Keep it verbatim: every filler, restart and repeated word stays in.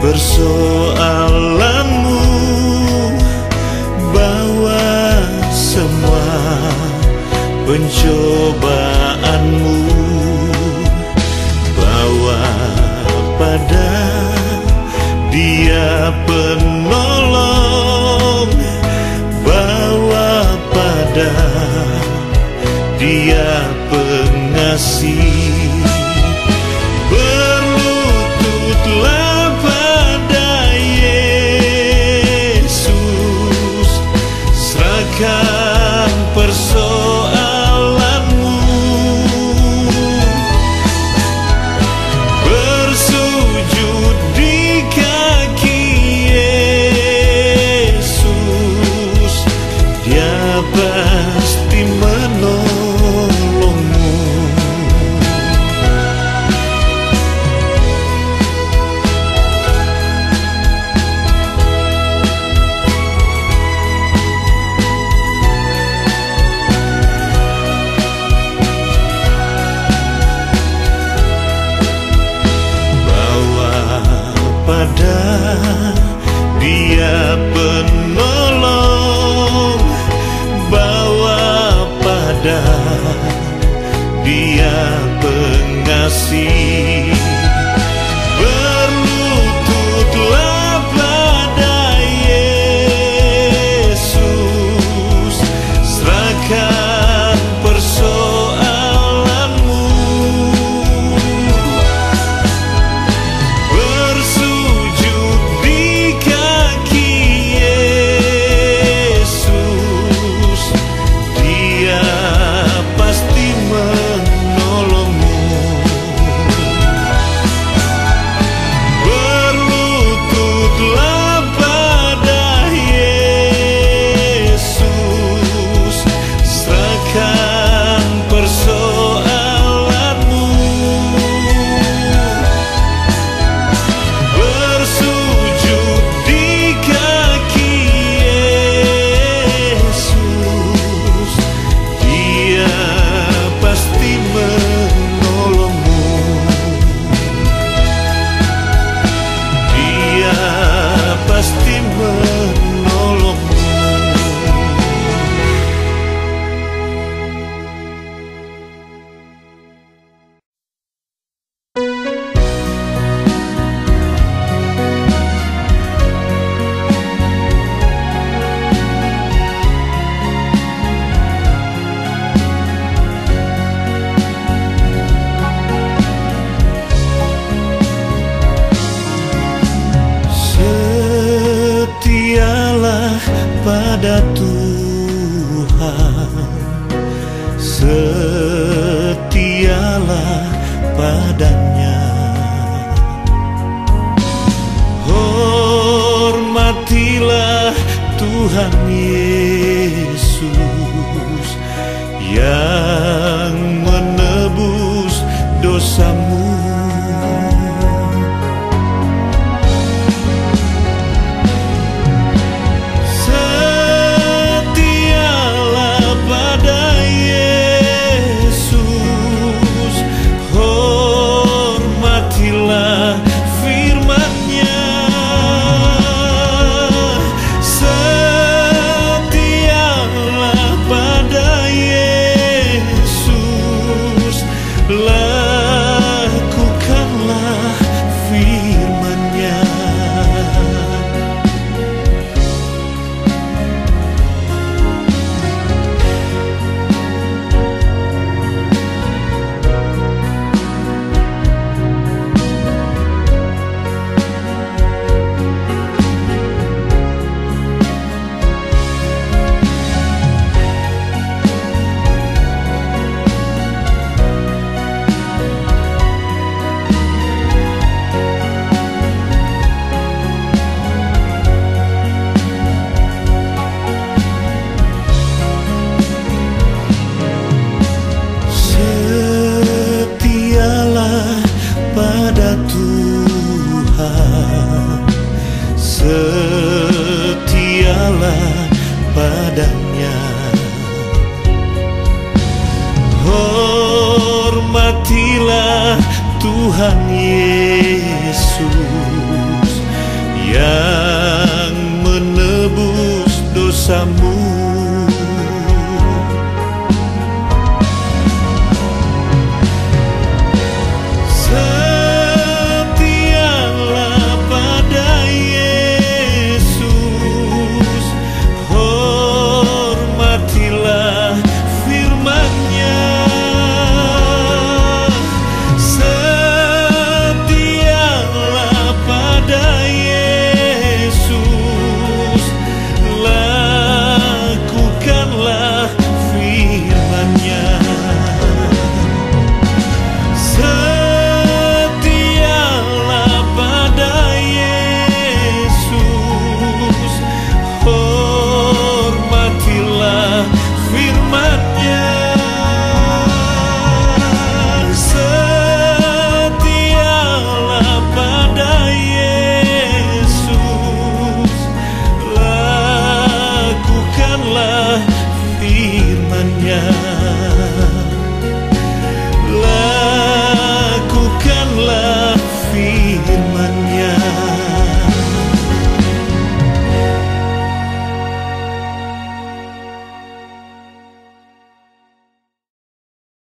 persoalanmu bawa semua pencobaanmu bawa pada Dia penolong, bawa pada Dia pengasih. Dia penolong, bawa pada Dia pengasih. Berlututlah pada Yesus, serahkan persoalanmu. Pada Tuhan, setialah padanya, hormatilah Tuhan Yesus yang menebus dosamu. Hormatilah Tuhan Yesus yang menebus dosamu.